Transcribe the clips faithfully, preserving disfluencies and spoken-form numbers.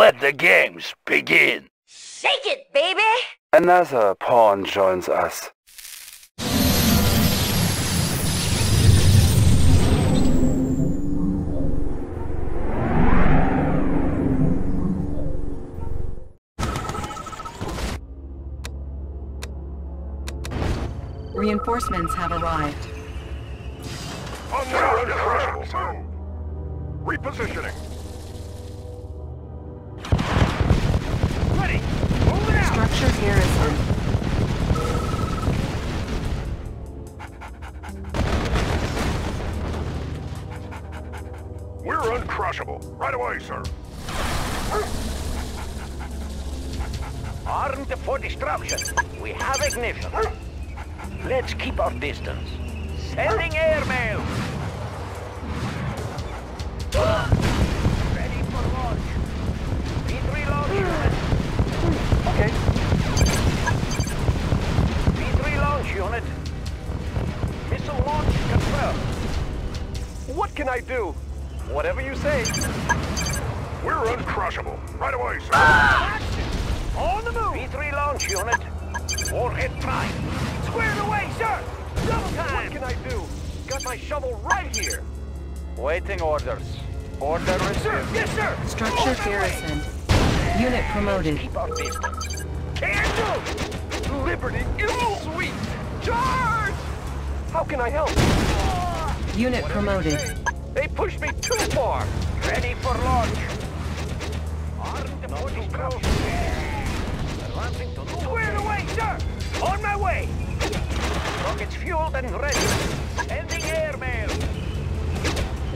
Let the games begin! Shake it, baby! Another pawn joins us. Reinforcements have arrived. On the ground, repositioning. Ready. Hold it out. Structure garrison. We're uncrushable. Right away, sir. Armed for destruction. We have ignition. Let's keep our distance. Sending airmail! Ready for launch. B three launch unit. Okay. B three launch unit. Missile launch confirmed. What can I do? Whatever you say. We're uncrushable. Right away, sir. Action! On the move! B three launch unit. Warhead prime. Squared away, sir! Double time! What can I do? Got my shovel right here! Waiting orders. Order received. Sir, yes, sir! Structure garrisoned. Unit promoted. Keep our distance. Can't do! Liberty is sweet! Charge! How can I help? Unit what promoted. They pushed me too far! Ready for launch! Armed module close. Squared away, sir! On my way! Rockets fueled and ready. Sending airmail.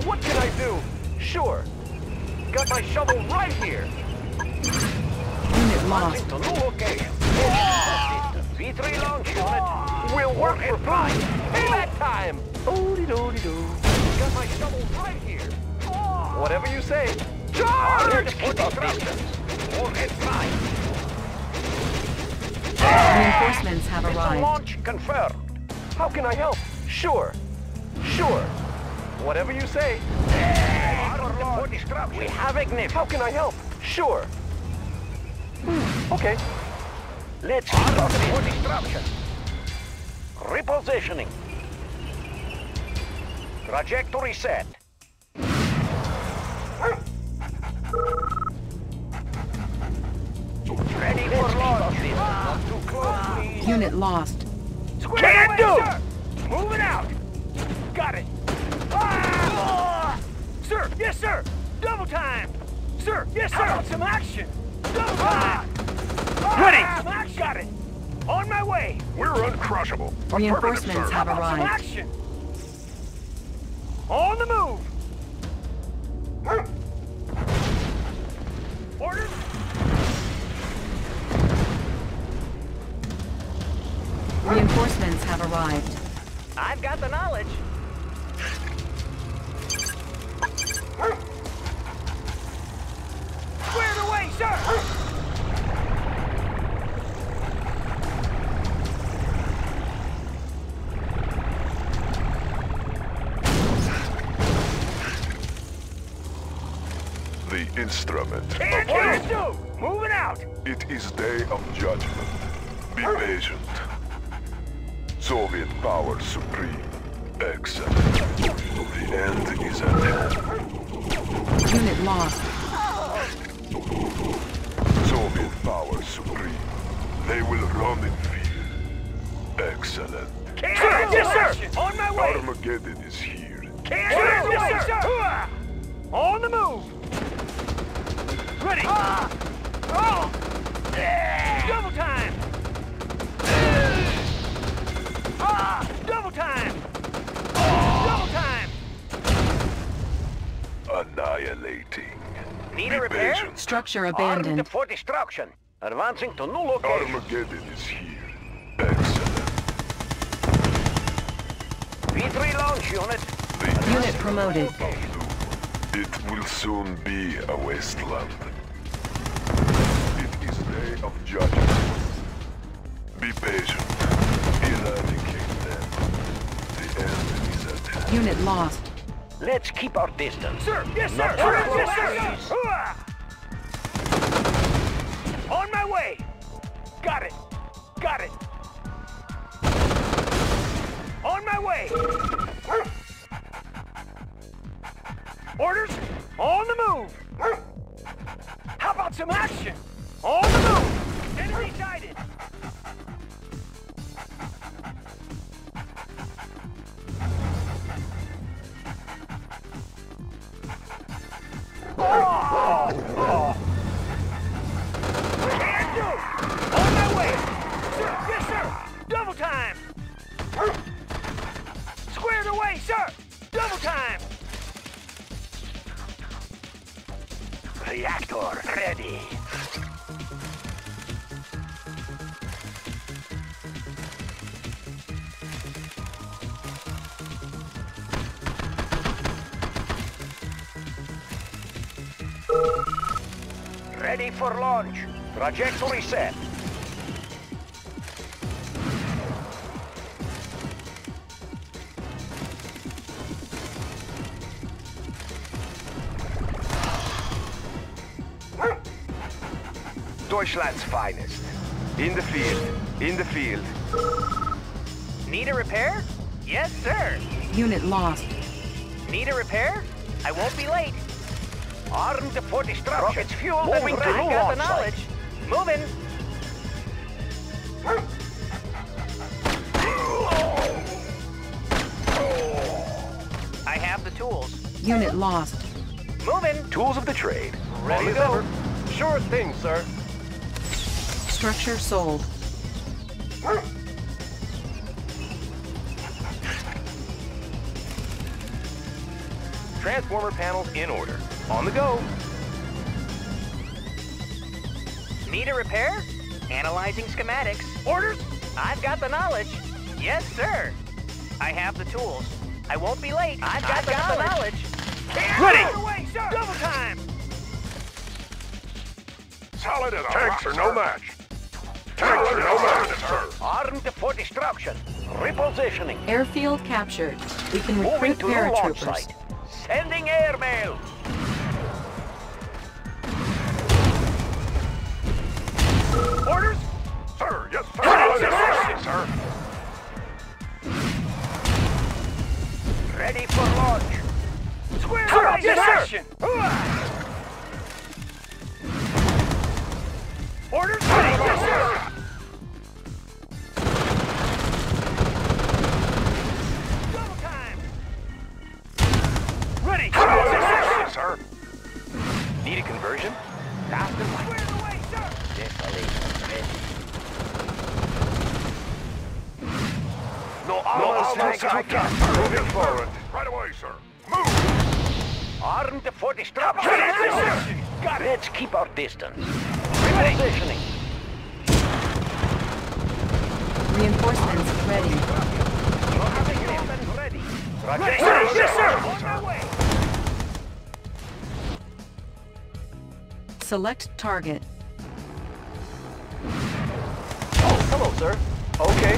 What can I do? Sure. Got my shovel right here. Unit lost. To new location. V three launch unit. We'll work for prime. Payback time. Oh-de-do-de-do. Got my shovel right here. Whatever you say. Charge! Keep up distance. Warhead prime. Reinforcements have arrived. Missile launch confirmed. How can I help? Sure. Sure. Whatever you say. We have ignition. How can I help? Sure. Hmm. Okay. Let's start for destruction. Repositioning. Trajectory set. Ready for launch. Not too close, unit lost. Can't do! Moving out! Got it! Ah! Sir! Yes, sir! Double time! Sir! Yes, sir! Out. Some action! Double time! Ah. Ah. Ready! Got it! On my way! We're uncrushable. Reinforcements have arrived. Some action! On the move! Mm. Orders! Reinforcements have arrived. I've got the knowledge. Squared away, sir! The instrument can't of war. Moving out! It is day of judgment. Be patient. Soviet power supreme. Excellent. The end is at hand. Unit lost. Soviet power supreme. They will run in fear. Excellent. Can't sir, do yes, sir! On my way! Armageddon is here. Can't do yes, way, sir! Hooah. On the move! Ready! Ah. Oh. Yeah. Double time! Ah, double time! Oh. Double time! Annihilating. Need a repair? Patient. Structure abandoned. Armed for destruction. Advancing to new location. Armageddon is here. Excellent. V three launch unit. The unit promoted. It will soon be a wasteland. It is day of judgment. Be patient. Unit lost. Let's keep our distance. Sir, yes, sir. Sir, yes, sir. Got it. Got it. On my way. Orders, on the move. How about some action? On the move. Enemy sighted. Reactor ready. Ready for launch. Trajectory set. Deutschland's finest. In the field. In the field. Need a repair? Yes, sir. Unit lost. Need a repair? I won't be late. Armed for destruction. Rockets fueled and ready. I got the knowledge. Moving. I have the tools. Unit lost. Moving. Tools of the trade. Ready to go. Sure thing, sir. Structure sold. Transformer panels in order. On the go. Need a repair? Analyzing schematics. Orders? I've got the knowledge. Yes, sir. I have the tools. I won't be late. I've got, I've the, got the knowledge. Ready! Away, sir. Double time! Solid as a tanks rock, are no sir. match. Tanks are no match, sir. Armed for destruction. Repositioning. Airfield captured. We can recruit paratroopers. Sending airmail. Orders? Sir, yes, sir. Yes, sir. Yes, sir. Ready for launch. Square right yes, action. Orders? Yes, sir. Need a conversion? Fast and light. Square the way, sir! Desolation ready. No armor tanks I got. Moving forward. Right away, sir. Move! Armed for destruction. Got it! Let's keep our distance. Repositioning. Reinforcements ready. Reinforcements ready. Ready, sir! Yes, sir! On my way! Select target. Oh, hello, sir. Okay.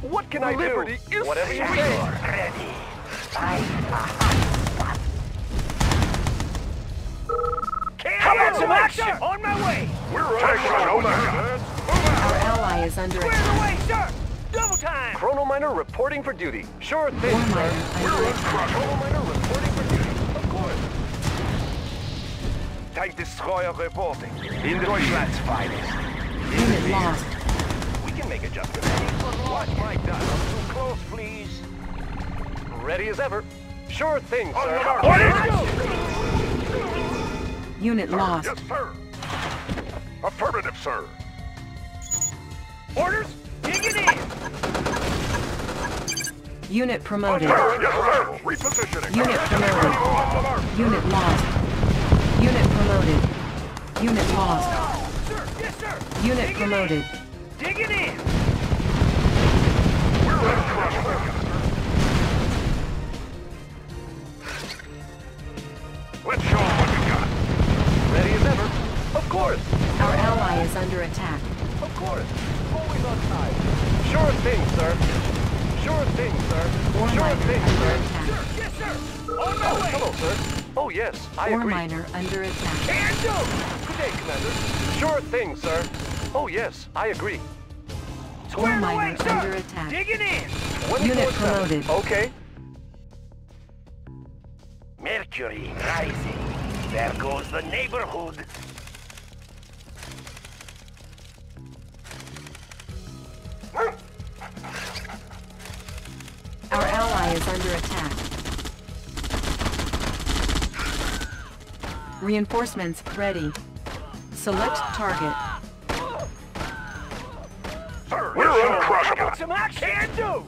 What can I do? Liberty is whatever you say. Ready. How about some action? On my way. We're on Our ally is under attack. Clear the way, sir. Double time. Chrono Miner reporting for duty. Sure thing, sir. We're on Chrono Miner reporting for duty. Of course. Tank destroyer reporting. In Deutschland's finest. Unit lost. We can make adjustments. Watch my gun. Too close, please. Ready as ever. Sure thing, sir. Order! Unit lost. Yes, sir. Affirmative, sir. Orders? Dig it in. Unit promoted. Yes, sir. Repositioning. Unit promoted. Unit lost. Unit promoted. Unit lost. Oh, sir. Yes, sir. Unit Dig promoted. It Dig it in. We're ready to rush back. Let's show them what we got. Ready as ever. Of course. Our ally is under attack. Of course. Always on time. Sure thing, sir. Sure thing, sir. Or sure thing, sir. Sir. Yes, sir. On my way. Hello, sir. Oh, yes, I War agree. Miner under attack. Can do! Good day, Commander. Sure thing, sir. Oh yes, I agree. Chrono Miner under attack. Digging in. Unit promoted. Okay. Mercury rising. There goes the neighborhood. Our ally is under attack. Reinforcements ready. Select target. We're uncrushable. Some action. Can do.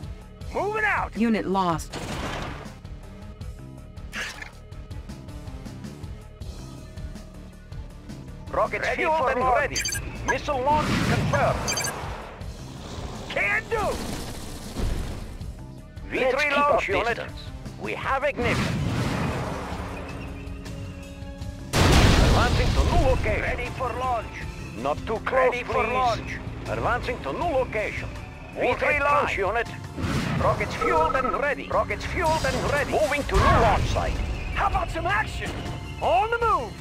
Moving out. Unit lost. Rocket ready ship for ready. Missile launch confirmed. Can do. V three launch unit. We have ignition. Advancing to new location. Ready for launch. Not too close, ready please. For launch. Advancing to new location. V three launch unit. Rockets fueled and ready. Rockets fueled and ready. Moving to new launch site. How about some action? On the move.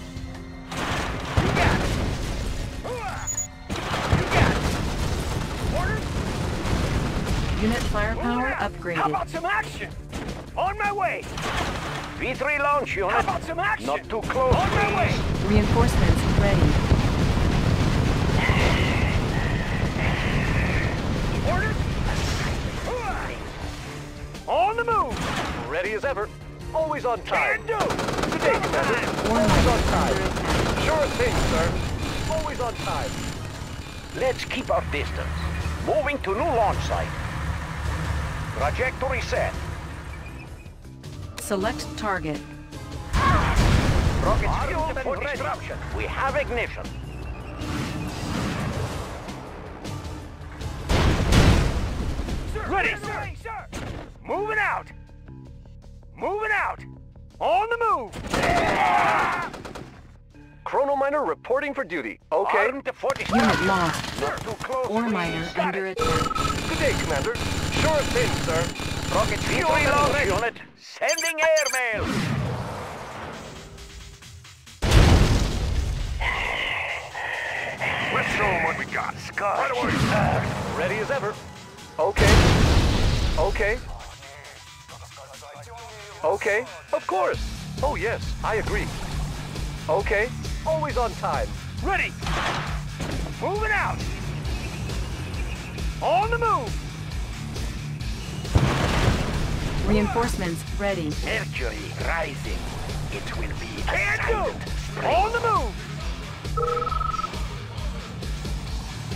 You got it. You got it. Orders? Unit firepower upgraded. How about some action? On my way. V three launch unit. How about some action? Not too close. On my way. Reinforcements ready. Orders? On the move. Ready as ever. Always on time. Can do. Today, Commander. Always on time. Sure thing, sir. Always on time. Let's keep our distance. Moving to new launch site. Trajectory set. Select target. Rockets fueled and ready. We have ignition. Sir, ready, sir. Sir. Moving out. Moving out. On the move. Yeah. Chrono Miner reporting for duty. Okay. Unit lost. Not too close. Or Miner under attack. Good day, Commander. Sure thing, sir. Rocket fuel unit sending airmail. Let's show them what we got. Scott. Uh, ready as ever. Okay. Okay. Okay. Of course. Oh yes, I agree. Okay. Always on time. Ready. Moving out. On the move. Reinforcements ready. Mercury rising. It will be can do. On the move.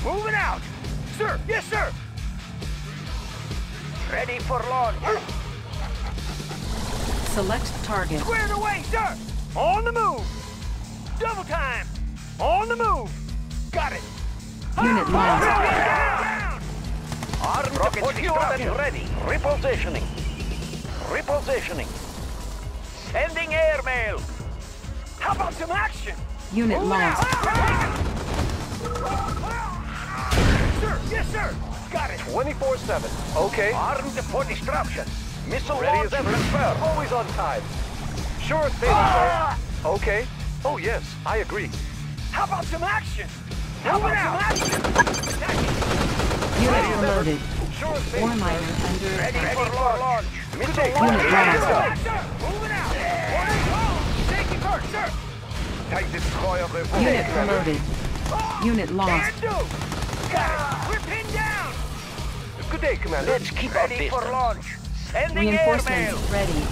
Moving out. Sir, yes sir. Ready for launch. Select target. Squared away, sir. On the move. Double time. On the move. Got it. Unit lost. Armed rockets fueled and ready. Repositioning. Repositioning. Sending airmail. How about some action? Unit move lost. Sir, yes sir. Got it. twenty-four seven. Okay. Armed for disruption. Missile ready launch as ever. Confirmed. Always on time. Sure thing, ah! Sir. Okay. Oh yes, I agree. How about some action? How about some action? Unit promoted. Sure thing. Or minor under ready, ready for launch. launch. Unit lost. Unit promoted. Unit lost. We're pinned down. Good day, Commander. Let's keep our distance. Ready for launch. Sending airmail. Reinforcements ready.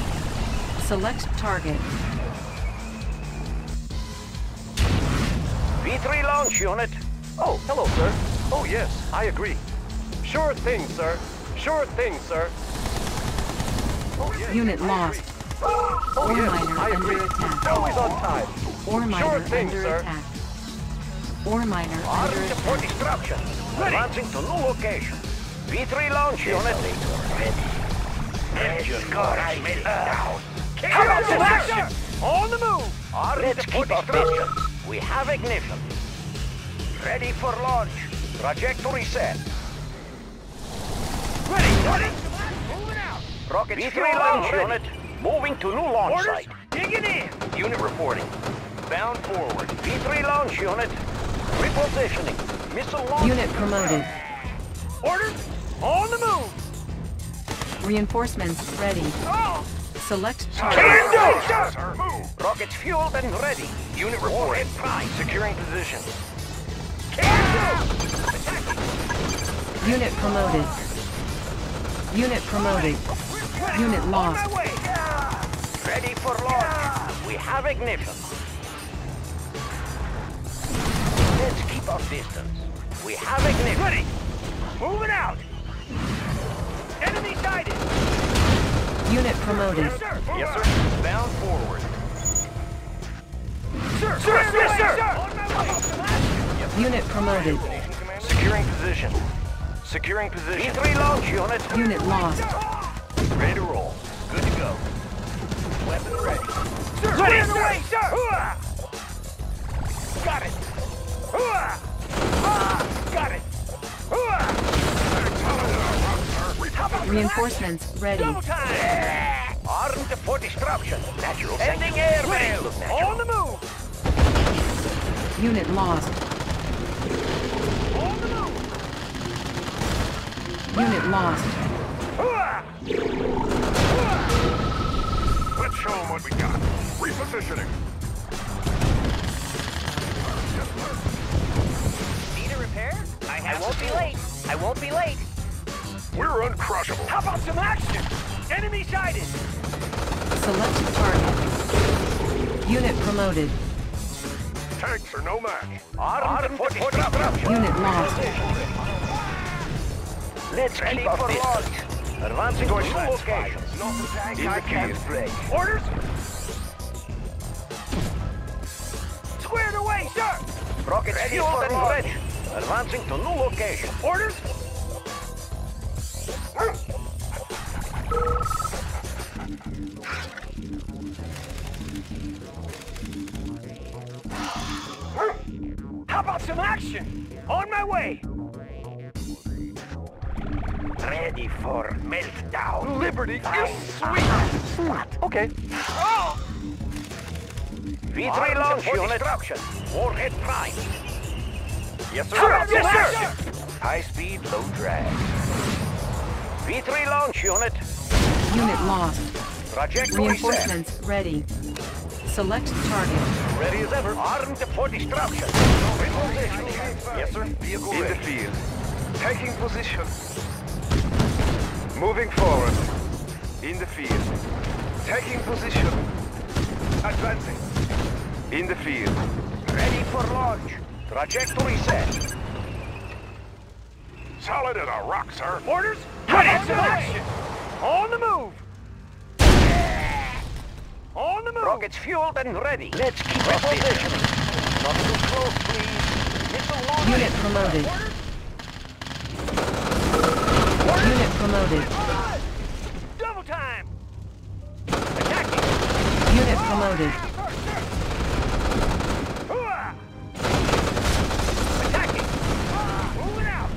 Select target. V three launch unit. Oh, hello, sir. Oh, yes, I agree. Sure thing, sir. Sure thing, sir. Oh, yes. Unit lost. Oh, Ore yes. Miner I under agree. Attack. Always on time. Ore Miner sure thing, under sir. Attack. Ore Miner under attack. For destruction. Advancing to new location. V three launch unit. Ready. Engine cars made down. How about some action? On the move. Armed let's keep our distance. We have ignition. Ready for launch. Trajectory set. Ready. Ready. Rocket V three launch unit moving to new launch orders? Site. Digging in. Unit reporting. Bound forward. V three launch unit Repositioning. Missile launch. Unit promoted. Orders on the move. Reinforcements ready. Oh. Select target. Can do, move. Rockets fueled and ready. Unit reporting. Prime. Securing position. Can do. Attacking. Unit promoted. Unit promoted. Unit lost. Ready for launch. We have ignition. Let's keep our distance. We have ignition. Ready. Moving out. Enemy sighted. Unit promoted. Yes, sir. Yes, sir. Bound forward. Sir, sir, yes, yes, sir. Sir. On my way. Yes, sir. Unit promoted. Securing position. Securing position. B three launch unit. Unit lost. Ready to roll. Good to go. Weapon ready. Sir, ready, sir. Away, sir. Hooah. Got it. Hooah. Ah, got it. Hooah. Reinforcements ready. Double time. Armed for disruption. Natural. Ending air rail. On the move. Unit lost. Unit lost. Let's show them what we got. Repositioning. Need a repair? I, have I won't be late. I won't be late. We're uncrushable. How about some action? Enemy sighted. Selected target. Unit promoted. Tanks are no match. Autumn Autumn forty, forty, forty, forty, forty. Unit lost. Let's ready keep for launch. Advancing to new locations. Indicate. Orders. Squared away, sir. Rocket fueled and launch. Ready. Advancing to new location. Orders. How about some action? On my way. Ready for meltdown. Liberty is sweet. What? Okay. Oh. V three launch unit. Warhead prime. Yes, sir. Yes, sir. Yes, sir. High speed, low drag. V three launch unit. Unit lost. Trajectory reinforcements set. Ready. Select target. Ready as ever. Armed for destruction. Yes, sir. Vehicle in the field. Taking position. Moving forward. In the field. Taking position. Advancing. In the field. Ready for launch. Trajectory set. Solid as a rock, sir. Orders. Ready for action. On the move. Yeah. On the move. Rockets fueled and ready. Let's keep repositioning. Not too close, please. Missile launch. Unit promoted. Orders. Unit promoted. Double time. Attacking. Unit promoted. Attacking. Moving out.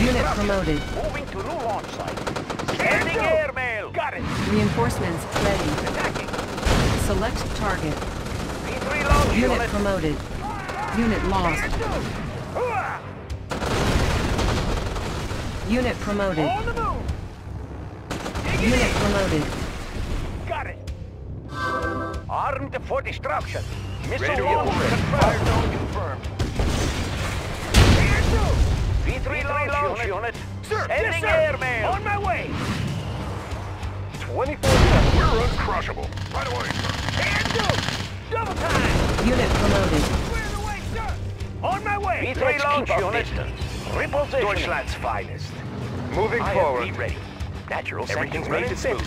Unit promoted. Moving to new launch site. Ending air mail. Got it. Reinforcements ready. Attacking. Select target. B three launch unit. Unit promoted. Unit lost. Unit promoted. On the move. Unit promoted. Got it. Armed for destruction. Missile launch confirmed. V three launch unit. Sir, ending air mail. On my way. twenty-four seconds. We're uncrushable. Right away, sir. Can do. Double time. Unit promoted. Squared away, sir. On my way. V three launch unit. Repositioning. Deutschland's finest. Moving I forward. Am ready. Natural. Everything's ready to move.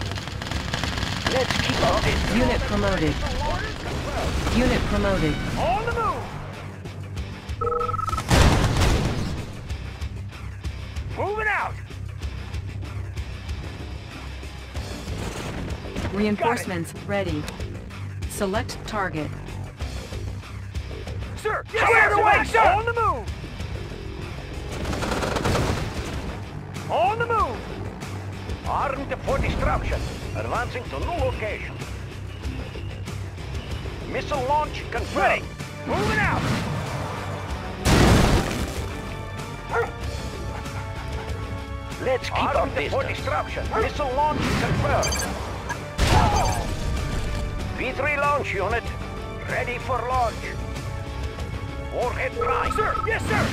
Let's keep on this. Unit promoted. Unit promoted. On the move. Moving out. Reinforcements ready. Select target. Sir, clear the way, sir. On the move. On the move! Armed for destruction. Advancing to new location. Missile launch confirmed. Moving out! Let's keep our distance. Disruption. Missile launch confirmed. V three launch unit, ready for launch. Warhead prime. Sir, yes, sir.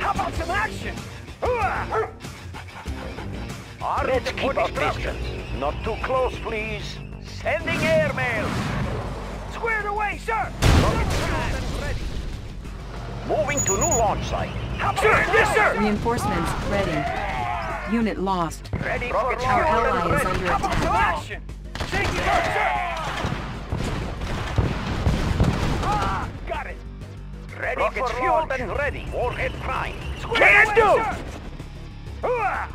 How about some action? Let's keep our distance. Not too close, please. Sending airmail. Squared away, sir. Ready. Moving to new launch site. Sir, yes, sir. Reinforcements ready. Unit lost. Ready. Rockets Our ally ready. is under Come attack. Come action. Taking her, sir. Ah, got it. Ready Rockets for fueled launch. and ready. Warhead prime. Squared away, do. sir.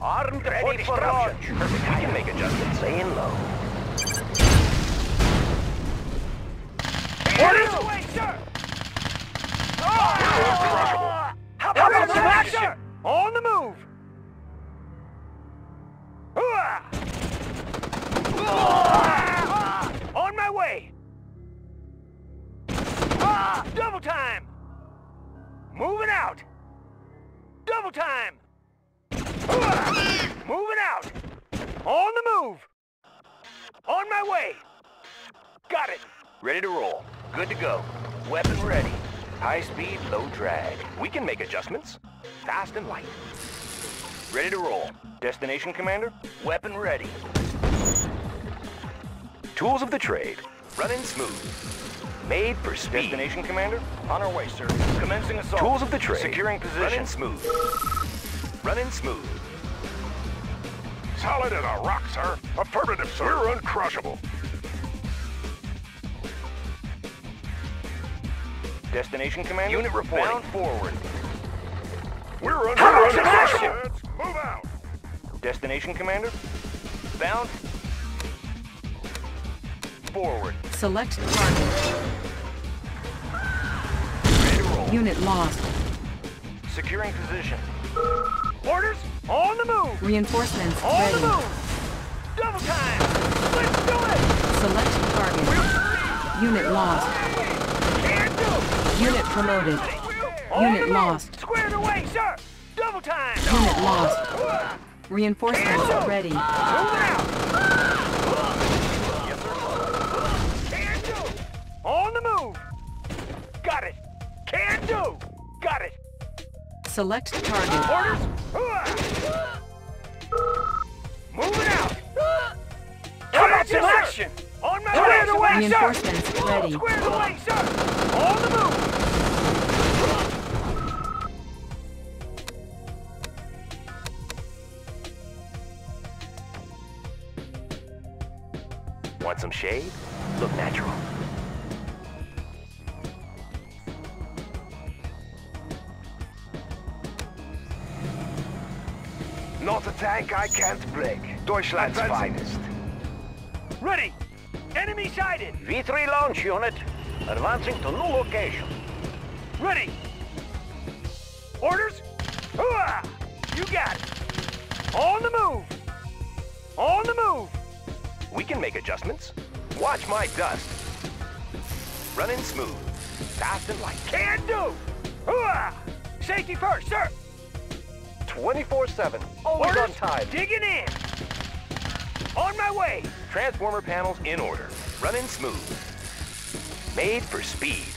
Armed ready for launch. We can make adjustments. Staying low. Orders away, sir. Oh! How about some action? action? On the move. On my way. Double time. Moving out. Double time. Moving out! On the move! On my way! Got it! Ready to roll. Good to go. Weapon ready. High speed, low drag. We can make adjustments. Fast and light. Ready to roll. Destination, Commander? Weapon ready. Tools of the trade. Running smooth. Made for speed. Destination, Commander? On our way, sir. Commencing assault. Tools of the trade. Securing position. Running smooth. Running smooth. Solid as a rock, sir. Affirmative, sir. We're uncrushable. Destination, Commander. Unit reporting. Bound forward. We're un uncrushable. Let's move out. Destination, Commander. Bound forward. Select target. Unit lost. Securing position. Orders on the move. Reinforcements on ready. the move. Double time. Let's do it. Select target. We'll Unit lost. Can't do. Unit promoted. We'll Unit lost. Squared away, sir. Double time. Unit lost. Reinforcements ready. Move out. Yes, sir. Can't do. On the move. Got it. Can't do. Got it. Select target. Orders. Moving out. How about some action? On my way, sir. Reinforcements ready. Square the way, sir. On the move. Want some shade? Look natural. Not a tank I can't break. Deutschland's finest. Ready! Enemy sighted! V three launch unit, advancing to new location. Ready! Orders? Hooah! You got it! On the move! On the move! We can make adjustments. Watch my dust. Running smooth. Fast and light. Can do! Hooah! Safety first, sir! twenty-four seven. Always Orders, on time. Digging in. On my way. Transformer panels in order. Running smooth. Made for speed.